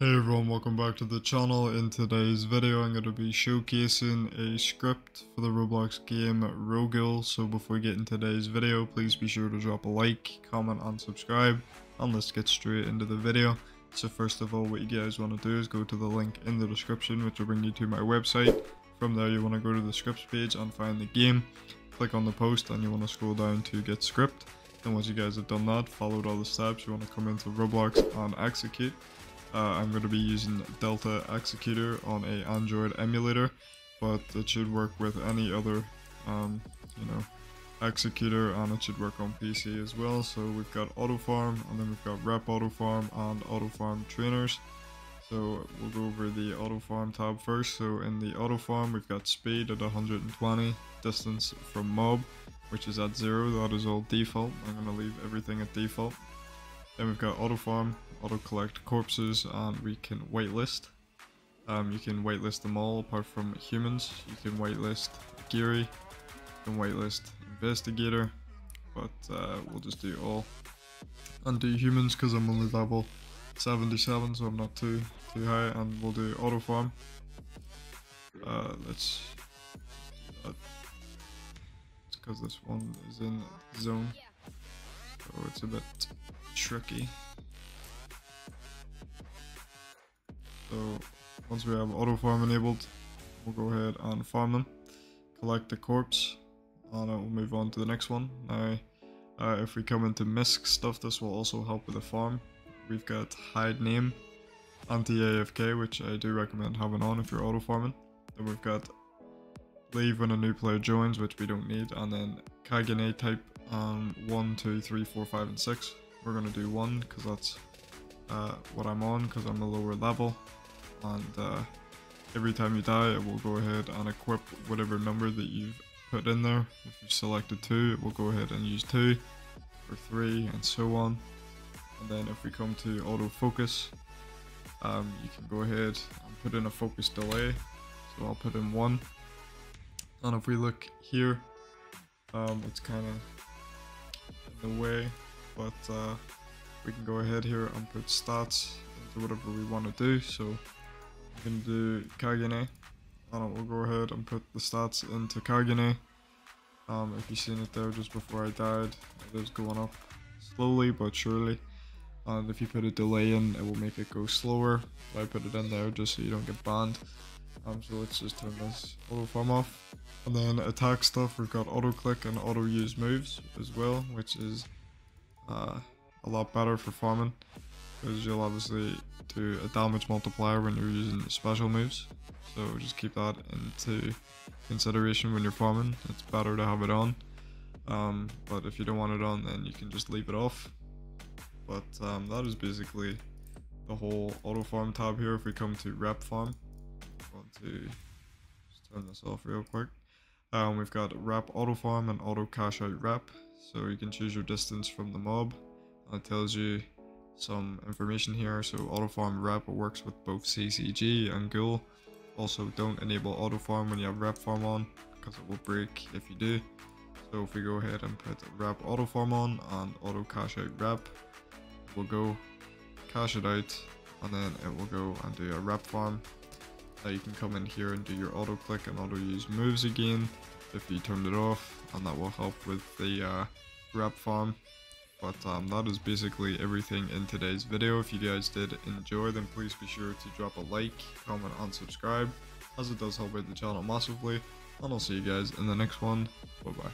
Hey everyone, welcome back to the channel. In today's video I'm going to be showcasing a script for the Roblox game Ro-Ghoul. So before we get into today's video, please be sure to drop a like, comment and subscribe, and let's get straight into the video. So first of all, what you guys want to do is go to the link in the description, which will bring you to my website. From there you want to go to the scripts page and find the game, click on the post, and you want to scroll down to get script. And once you guys have done that, followed all the steps, you want to come into Roblox and execute. I'm going to be using Delta Executor on an Android emulator, but it should work with any other executor, and it should work on PC as well. So we've got Auto Farm, and then we've got Rep Auto Farm and Auto Farm Trainers. So we'll go over the Auto Farm tab first. So in the Auto Farm we've got speed at 120, distance from mob, which is at 0, that is all default. I'm going to leave everything at default. Then we've got Auto Farm, Auto Collect Corpses, and we can waitlist. You can waitlist them all apart from humans. You can waitlist Geary, you can waitlist Investigator, but we'll just do all. And do humans because I'm only level 77, so I'm not too high, and we'll do Auto Farm. Let's do that. It's because this one is in the zone, so it's a bit tricky. So once we have Auto Farm enabled, we'll go ahead and farm them, collect the corpse, and we'll move on to the next one. Now if we come into misc stuff, this will also help with the farm. We've got hide name, anti-AFK, which I do recommend having on if you're auto farming. Then we've got leave when a new player joins, which we don't need, and then Kagane type 1, 2, 3, 4, 5 and 6. We're going to do 1 because that's what I'm on, because I'm a lower level. And every time you die, it will go ahead and equip whatever number that you've put in there. If you've selected 2, it will go ahead and use 2 or 3 and so on. And then if we come to autofocus, you can go ahead and put in a focus delay, so I'll put in 1. And if we look here, it's kind of in the way, but we can go ahead here and put stats into whatever we want to do. So we can do Kagane, and we'll go ahead and put the stats into Kagane. If you've seen it there just before I died, it is going up slowly but surely, and if you put a delay in, it will make it go slower. But I put it in there just so you don't get banned. So let's just turn this auto farm off. And then attack stuff, we've got auto click and auto use moves as well, which is a lot better for farming, because you'll obviously do a damage multiplier when you're using special moves. So just keep that into consideration when you're farming. It's better to have it on, but if you don't want it on, then you can just leave it off. But that is basically the whole auto farm tab here. If we come to rep farm, I'm going to just turn this off real quick. We've got rep auto farm and auto cash out rep, so you can choose your distance from the mob. It tells you some information here. So auto farm rep works with both CCG and ghoul. Also, don't enable auto farm when you have rep farm on, because it will break if you do. So if we go ahead and put rep auto farm on and auto cash out rep, it will go cash it out, and then it will go and do a rep farm. Now you can come in here and do your auto click and auto use moves again if you turned it off, and that will help with the rep farm. But that is basically everything in today's video. If you guys did enjoy, then please be sure to drop a like, comment and subscribe, as it does help out the channel massively. And I'll see you guys in the next one. Bye bye.